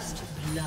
First blood.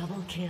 Double kill.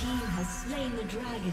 Has slain the dragon.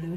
Blue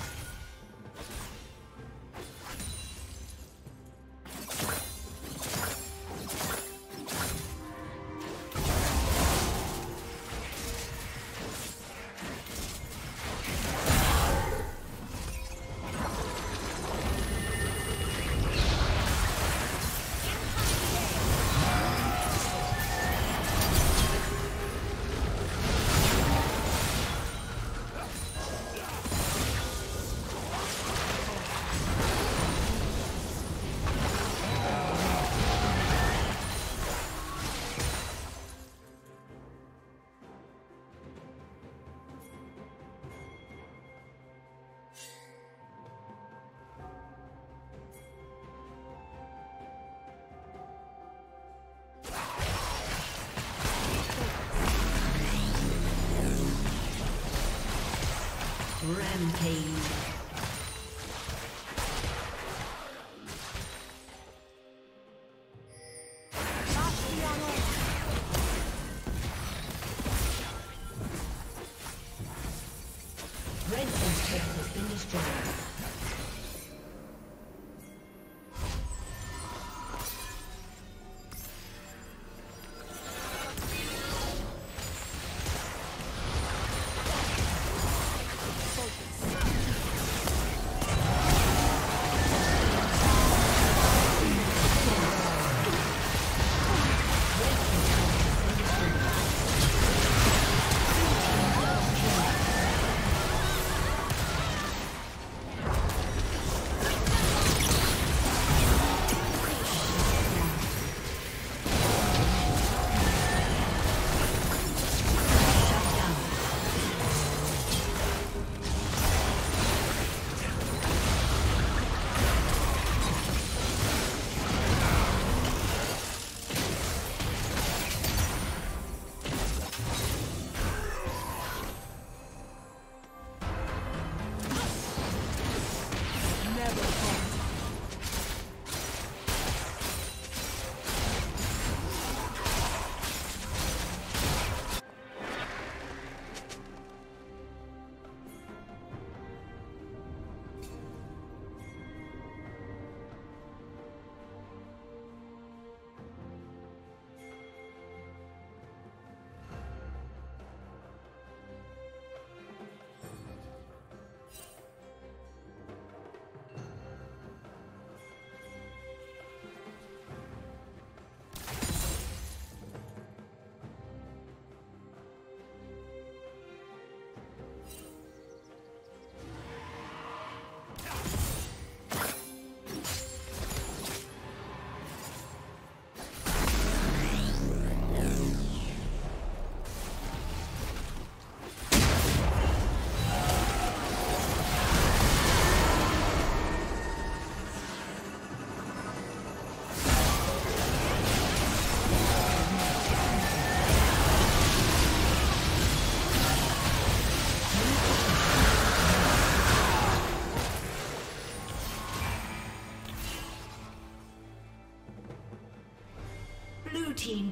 Rampage. Team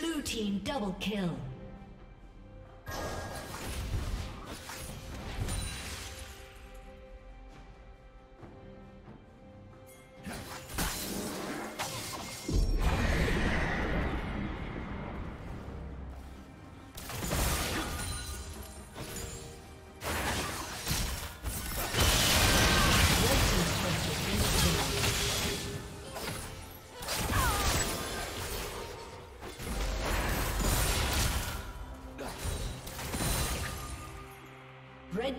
Blue team double kill. Red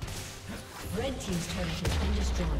Team's turret has been destroyed.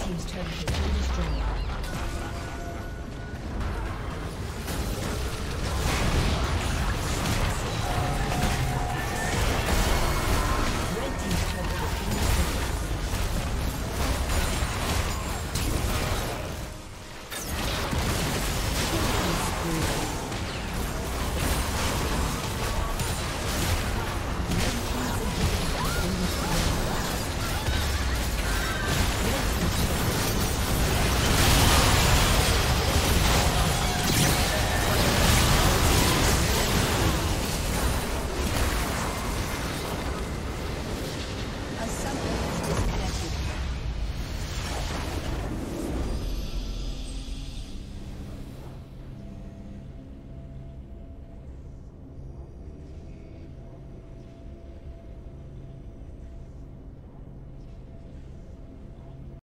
Team's turret has been destroyed. Red team's turret has been destroyed.